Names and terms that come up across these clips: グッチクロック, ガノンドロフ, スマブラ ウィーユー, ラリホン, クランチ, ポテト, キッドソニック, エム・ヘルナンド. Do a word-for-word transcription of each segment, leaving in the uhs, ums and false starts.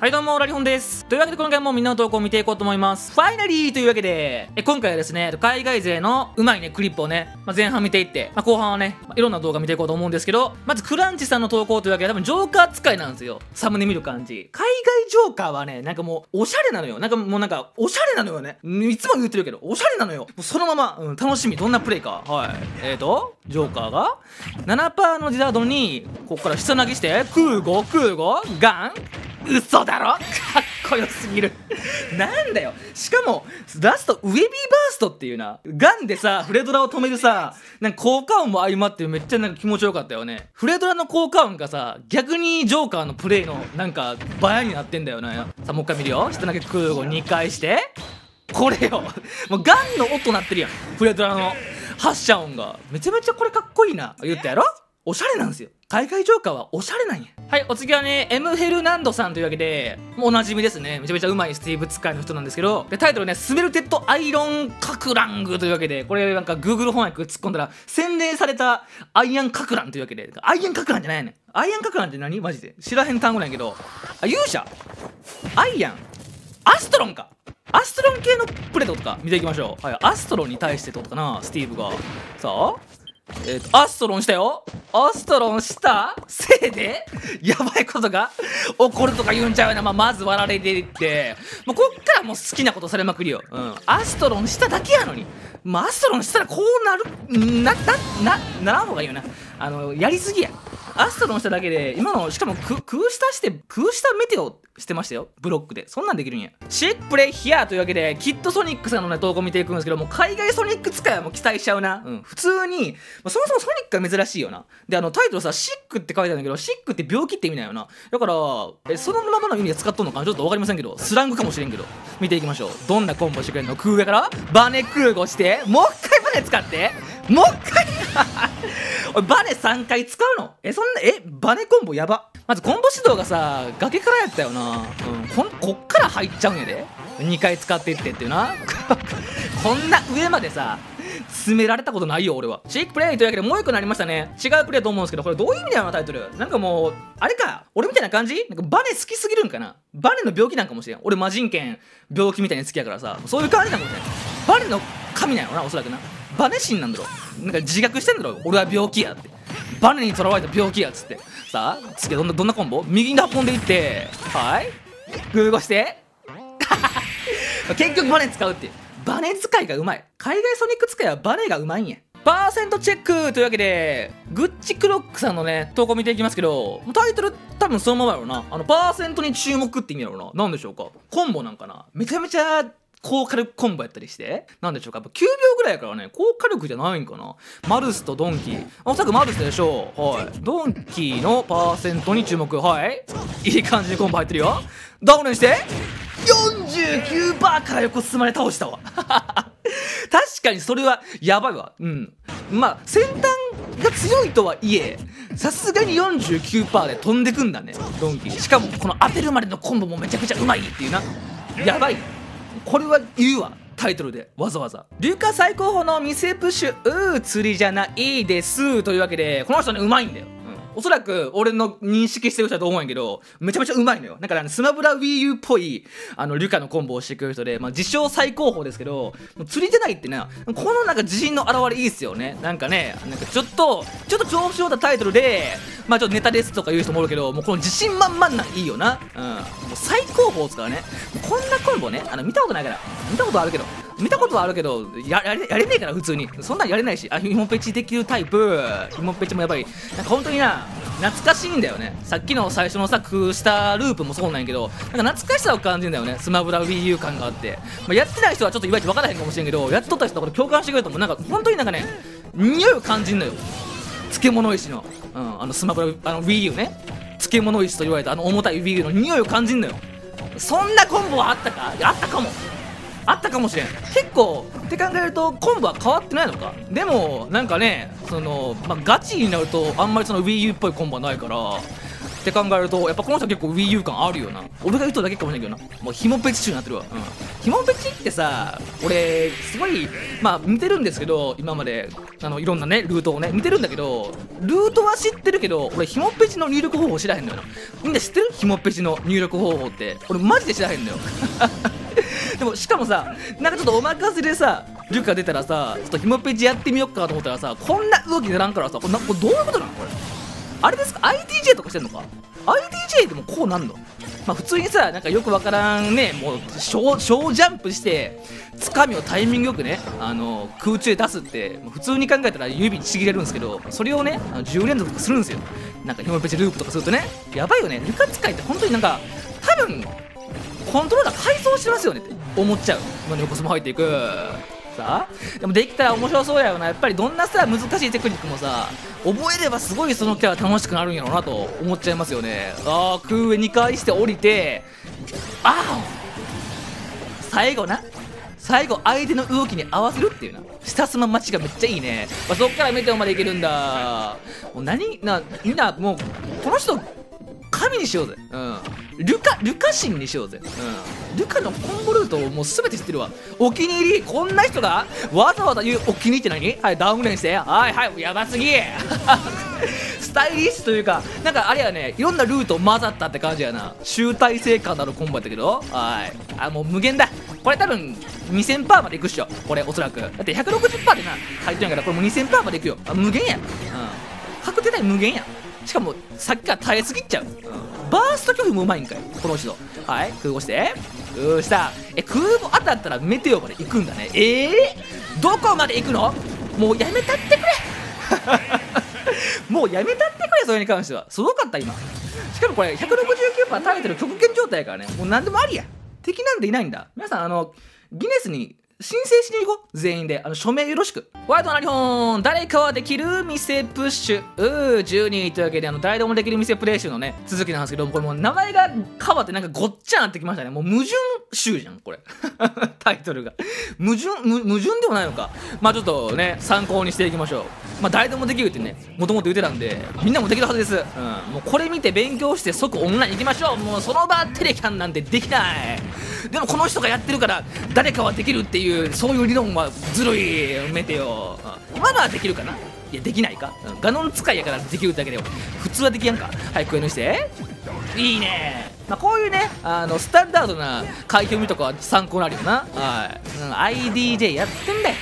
はいどうも、ラリホンです。というわけで今回もみんなの投稿を見ていこうと思います。ファイナリーというわけで、え今回はですね、海外勢のうまいね、クリップをね、まあ、前半見ていって、まあ、後半はね、まあ、いろんな動画見ていこうと思うんですけど、まずクランチさんの投稿というわけで多分ジョーカー使いなんですよ。サムネ見る感じ。海外ジョーカーはね、なんかもう、おしゃれなのよ。なんかもうなんか、おしゃれなのよね。いつも言ってるけど、おしゃれなのよ。もうそのまま、うん、楽しみ。どんなプレイか。はい。えーと、ジョーカーが、ななパーセント のジダードに、ここから下投げして、空母、空母、ガン、嘘だろ、かっこよすぎるなんだよ。しかもラストウェビーバーストっていうな、ガンでさフレドラを止めるさ、なんか効果音も相まってめっちゃなんか気持ちよかったよね。フレドラの効果音がさ逆にジョーカーのプレイのなんかバヤになってんだよね。さあもう一回見るよ。下投げ空母にかいしてこれよもうガンの音鳴ってるやん。フレドラの発射音がめちゃめちゃこれかっこいいな。言ったやろ、おしゃれなんですよ。海外ジョーカーはおしゃれなんや。はい、お次はね、エム・ヘルナンドさんというわけで、もうおなじみですね。めちゃめちゃうまいスティーブ使いの人なんですけど、でタイトルね、スメルテッド・アイロン・カクラングというわけで、これなんか Google 翻訳突っ込んだら、洗練されたアイアン・カクランというわけで、アイアン・カクランじゃないねん。アイアン・カクランって何マジで。知らへん単語なんやけど、あ、勇者アイアンアストロンか。アストロン系のプレートとか見ていきましょう。はい、アストロンに対してってことかな、スティーブが。さあ。えっと、アストロンしたよ。アストロンしたせいで、やばいことが起こるとか言うんちゃうな。まあ、まず割られていって、もうこっからもう好きなことされまくりよ。うん。アストロンしただけやのに。まあ、アストロンしたらこうなる、な、な、な、ならんほうがいいよな。あの、やりすぎや。アストロンしただけで、今の、しかもく、空下して、空下メテオしてましたよ。ブロックで。そんなんできるんや。シップレイヒアーというわけで、キッドソニックさんのね、投稿見ていくんですけど、もう海外ソニック使いはもう期待しちゃうな。うん。普通に、まあ、そもそもソニックが珍しいよな。で、あの、タイトルさ、シックって書いてあるんだけど、シックって病気って意味だよな。だから、え、そのままの意味で使っとんのかなちょっとわかりませんけど、スラングかもしれんけど、見ていきましょう。どんなコンボしてくれんの。空上から、バネ空母して、もう一回バネ使って、もう一回おいバネさんかい使うの。え、そんな、え、バネコンボやば。まずコンボ指導がさ、崖からやったよな。うん、こん、こっから入っちゃうんやで。にかい使っていってっていうな。こんな上までさ、詰められたことないよ、俺は。チックプレイというわけでもうよくなりましたね。違うプレイと思うんですけど、これどういう意味だよな、タイトル。なんかもう、あれか、俺みたいな感じなんかバネ好きすぎるんかな。バネの病気なんかもしれん。俺、魔人剣、病気みたいに好きやからさ、そういう感じなんかもしれん。バネの神なんやろな、おそらくな。バネ神なんだろ。なんか自覚してんだろ。俺は病気やって。バネにとらわれた病気やっつって。さあ、次はどんな、どんなコンボ？右に運んでいって、はい。グーゴして。結局バネ使うっていう。バネ使いがうまい。海外ソニック使いはバネがうまいんや。パーセントチェックというわけで、グッチクロックさんのね、投稿見ていきますけど、タイトル多分そのままやろうな。あの、パーセントに注目って意味やろうな。なんでしょうか。コンボなんかな。めちゃめちゃ、高火力コンボやったりして、なんでしょうか、やっぱきゅうびょうぐらいやからね、高火力じゃないんかな。マルスとドンキー。おそらくマルスでしょう。はい。ドンキーのパーセントに注目。はい。いい感じにコンボ入ってるよ。ダウンして、よんじゅうきゅうパーセント から横進まれ倒したわ。確かにそれはやばいわ。うん。まあ、先端が強いとはいえ、さすがに よんじゅうきゅうパーセント で飛んでくんだね、ドンキー。しかも、この当てるまでのコンボもめちゃくちゃうまいっていうな。やばい。これは言うわ、タイトルでわざわざ。リュカ最高峰の店プッシュ、うー、釣りじゃないです。というわけで、この人ね、うまいんだよ。うん、おそらく、俺の認識してる人だと思うんやけど、めちゃめちゃうまいのよ。だから、ね、スマブラ ウィーユー っぽい、あの、リュカのコンボをしてくる人で、まあ、自称最高峰ですけど、釣りじゃないってな、このなんか自信の表れいいっすよね。なんかね、なんかちょっと、ちょっと調子をたタイトルで、まあちょっとネタですとか言う人もおるけど、もうこの自信満々なんいいよな。うん。もう最高峰っすからね。こんなコンボね、あの、見たことないから。見たことあるけど。見たことはあるけど、や、やれ、やれねえから、普通に。そんなんやれないし。あ、ひもペチできるタイプ。ひもペチもやっぱり、なんか本当にな、懐かしいんだよね。さっきの最初のさ、空下ループもそうなんやけど、なんか懐かしさを感じるんだよね。スマブラ ウィーユー 感があって。まあ、やってない人はちょっといわゆる分からへんかもしれんけど、やっとった人はこれ共感してくれると思う。なんか本当になんかね、匂いを感じるのよ。漬物石の。うん、あのスマブラ、あの ウィーユー ね。漬物石と言われたあの重たい ウィーユー の匂いを感じんのよ。そんなコンボはあったか？あったかも。あったかもしれん。結構、って考えるとコンボは変わってないのか。でも、なんかね、その、まあ、ガチになるとあんまりその ウィーユー っぽいコンボはないから、って考えるとやっぱこの人結構 ウィーユー 感あるよな。俺が言うとだけかもしれないけどな、もうひもぺち中になってるわ。うん、ひもぺちってさ、俺すごいまあ見てるんですけど、今まであのいろんなねルートをね見てるんだけど、ルートは知ってるけど俺ひもぺちの入力方法知らへんのよな。みんな知ってるひもぺちの入力方法って俺マジで知らへんのよでもしかもさ、なんかちょっとお任せでさリュッカ出たらさ、ちょっとひもぺちやってみよっかと思ったらさ、こんな動き出らんからさ、これな、これどういうことなのこれ。あれですか アイディージェー とかしてんのか。 アイディージェー でもこうなんの。まあ普通にさ、なんかよくわからんね、もう小ジャンプしてつかみをタイミングよくね、あの空中で出すって普通に考えたら指ちぎれるんですけど、それをねじゅう連続とかするんですよ。なんかひもぺちループとかするとね、やばいよね。ルカ使いって本当になんか多分コントローラー改造してますよねって思っちゃう。今の横スも入っていくさ、でもできたら面白そうやよな。やっぱりどんなさ難しいテクニックもさ覚えればすごいそのキャラ楽しくなるんやろうなと思っちゃいますよね。ああ空上にかいして降りて、ああ最後な、最後相手の動きに合わせるっていうな、下すま待ちがめっちゃいいね。まあ、そっからメテオまでいけるんだ。もう何な、みんなもうこの人神にしようぜ。うん、ルカ、ルカ神にしようぜ。うん、ルカのコンボルートをもうすべて知ってるわ。お気に入り、こんな人がわざわざ言うお気に入りって何？はい、ダウンレンして。はいはい、やばすぎスタイリッシュというか、なんかあれやね、いろんなルート混ざったって感じやな。集大成感のあるコンボやったけど、はい。あ、もう無限だ。これ多分、にせんパーセント までいくっしょ。これおそらく。だって ひゃくろくじゅっパーセント でな、入ってんやから、これもう にせんパーセント までいくよ。あ、無限や。うん。確定台無限や。しかもさっきから耐えすぎっちゃう、うん、バースト拒否もうまいんかいこの人。はい、空母して、うしたえ空母当たったらメテオまで行くんだね。ええー、どこまで行くの。もうやめたってくれもうやめたってくれ。それに関してはすごかった今。しかもこれ ひゃくろくじゅうきゅうパーセント 耐えてる極限状態やからね、もう何でもありや。敵なんていないんだ。皆さんあのギネスに申請しに行こう。全員で。あの、署名よろしく。ワイドな日本。誰かはできる店プッシュ。うー、じゅうにというわけで、あの、誰でもできる店プレイ集のね、続きなんですけど、これもう名前が変わってなんかごっちゃなってきましたね。もう矛盾集じゃん、これ。タイトルが。矛盾、む矛盾でもないのか。まあちょっとね、参考にしていきましょう。まあ誰でもできるってね、もともと言ってたんで、みんなもできるはずです。うん。もうこれ見て勉強して即オンライン行きましょう。もうその場テレキャンなんてできない。でもこの人がやってるから、誰かはできるっていう、そういう理論はずるい。メテオ今のはできるかな。いやできないか、ガノン使いやからできるだけでも普通はできやんか。はい、クエ抜いていいね。まあ、こういうねあのスタンダードな回避読みとかは参考になるよな。はい、うん、アイディージェー やってんだよ。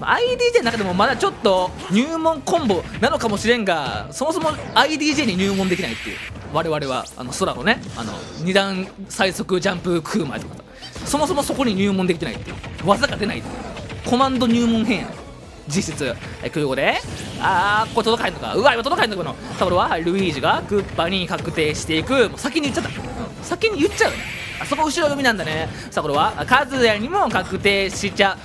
アイディージェー の中でもまだちょっと入門コンボなのかもしれんが、そもそも アイディージェー に入門できないっていう。我々はあの空のねあのにだん最速ジャンプクーマとかそもそもそこに入門できてないっていう、技が出ないっていうコマンド入門編や実質。空母で、あーこれ届かへんのか。うわ今届かへんのか。このタブロはルイージがクッパに確定していく。もう先に言っちゃった、うん、先に言っちゃうね。あそこ後ろ読みなんだね。さあこれはカズヤにも確定しちゃ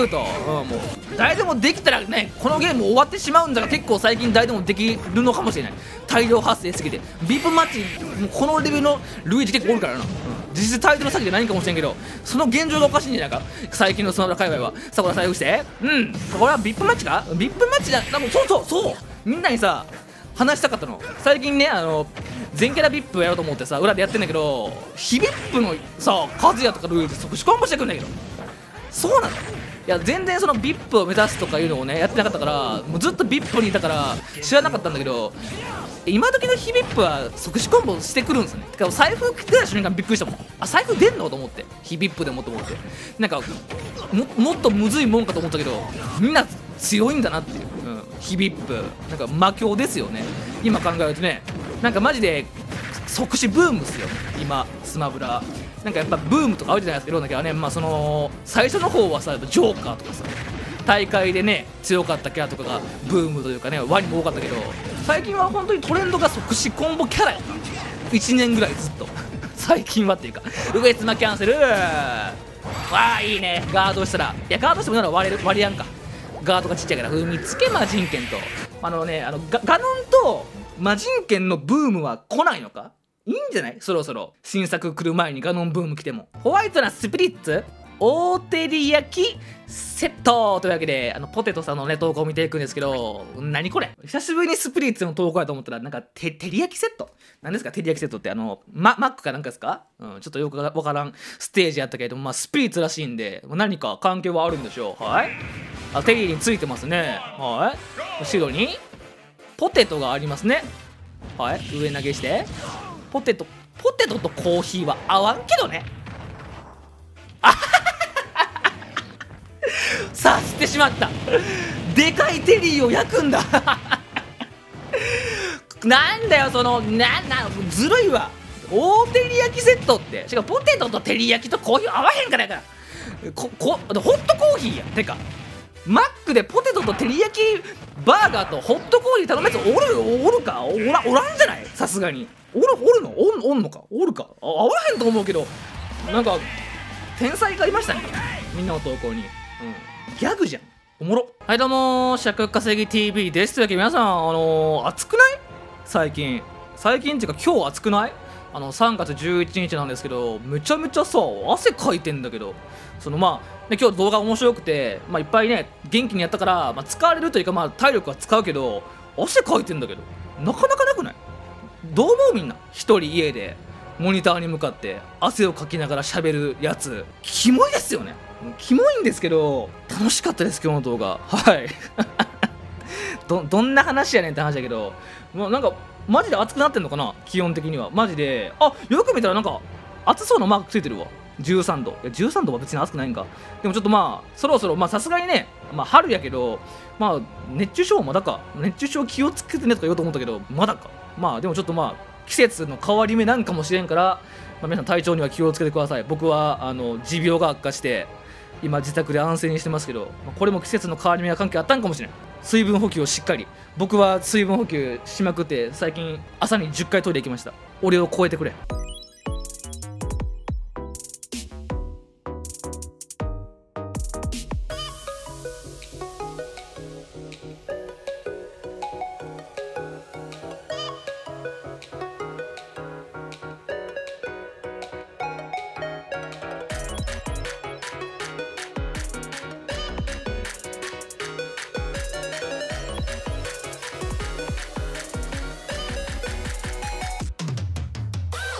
うと、うん、もう誰でもできたらねこのゲーム終わってしまうんだが、結構最近誰でもできるのかもしれない。大量発生すぎてビープマッチもうこのレベルのルイージ結構おるからな、うん、実質タイトル詐欺じゃないかもしれんけど、その現状がおかしいんじゃないか最近のスマブラ界隈は。さあこれは財布して、うん、これはビップマッチか。ビップマッチだ。そうそうそう、みんなにさ話したかったの。最近ねあの全キャラ ブイアイピー やろうと思ってさ裏でやってんだけど、非 ブイアイピー のさカズヤとかルール即死コンボしてくんだけど、そうなの。いや全然その ブイアイピー を目指すとかいうのをねやってなかったから、もうずっと ブイアイピー にいたから知らなかったんだけど、今時のヒビップは即死コンボしてくるんですね。てか財布出た瞬間びっくりしたもん。あ財布出んのと思って、ヒビップでもと思って、なんか も, もっとむずいもんかと思ったけど、みんな強いんだなっていう、うん、ヒビップなんか魔境ですよね今考えるとね。なんかマジで即死ブームですよ今スマブラ。なんかやっぱブームとかあるじゃないですか、いろんなキャラね。まあその最初の方はさジョーカーとかさ大会でね強かったキャラとかがブームというかね、ワニも多かったけど、最近は本当にトレンドが即死コンボキャラやったいちねんぐらいずっと最近はっていうか上妻キャンセル。わあいいね。ガードしたら、いやガードしてもなら割れる、割りやんか。ガードがちっちゃいから踏みつけ魔人剣と、あのねあの ガ, ガノンと魔人剣のブームは来ないのか。いいんじゃない、そろそろ新作来る前にガノンブーム来ても。ホワイトなスピリッツ大照り焼きセットというわけで、あのポテトさんのね投稿を見ていくんですけど、何これ、久しぶりにスプリッツの投稿やと思ったら、なんかて照り焼きセットなんですか？照り焼きセットってあの、ま、マックかなんかですか？うん、ちょっとよくわからんステージやったけれども、まあ、スプリッツらしいんで何か関係はあるんでしょう。はい、あ、テリーについてますね。はい、後ろにポテトがありますね。はい、上投げしてポテト。ポテトとコーヒーは合わんけどね。あははさあ、知ってしまった。でかいテリーを焼くんだなんだよそのななずるいわ。大照り焼きセットって、しかもポテトと照り焼きとコーヒー合わへんからやから、ここホットコーヒーや。てかマックでポテトと照り焼きバーガーとホットコーヒー頼むやつおるおるかおらおらんじゃない？さすがにおるおるのおんおんのかおるかあ合わへんと思うけど、なんか天才がいましたね、みんなの投稿に。うん、ギャグじゃん、おもろ。はい、どうも尺稼ぎ ティーブイ です。というわけで皆さん、あのー、暑くない？最近最近っていうか今日暑くない？あのさんがつじゅういちにちなんですけど、むちゃむちゃさ汗かいてんだけど、そのまあで今日動画面白くて、まあ、いっぱいね元気にやったから、まあ、使われるというか、まあ、体力は使うけど汗かいてんだけど、なかなかなくない？どう思う？みんな一人家でモニターに向かって汗をかきながら喋るやつ、キモいですよね。キモいんですけど楽しかったです今日の動画。はい。どどんな話やねんって話だけど、もうなんかマジで暑くなってんのかな。気温的にはマジで、あ、よく見たらなんか暑そうなマークついてるわ。じゅうさんど。いやじゅうさんどは別に暑くないんか。でもちょっとまあそろそろまあさすがにね、まあ、春やけど、まあ熱中症まだか、熱中症気をつけてねとか言おうと思ったけどまだか。まあでもちょっとまあ季節の変わり目なんかもしれんから、まあ、皆さん体調には気をつけてください。僕はあの持病が悪化して今自宅で安静にしてますけど、まあ、これも季節の変わり目が関係あったんかもしれない。水分補給をしっかり、僕は水分補給しまくって最近朝にじゅっかいトイレ行きました。俺を超えてくれ。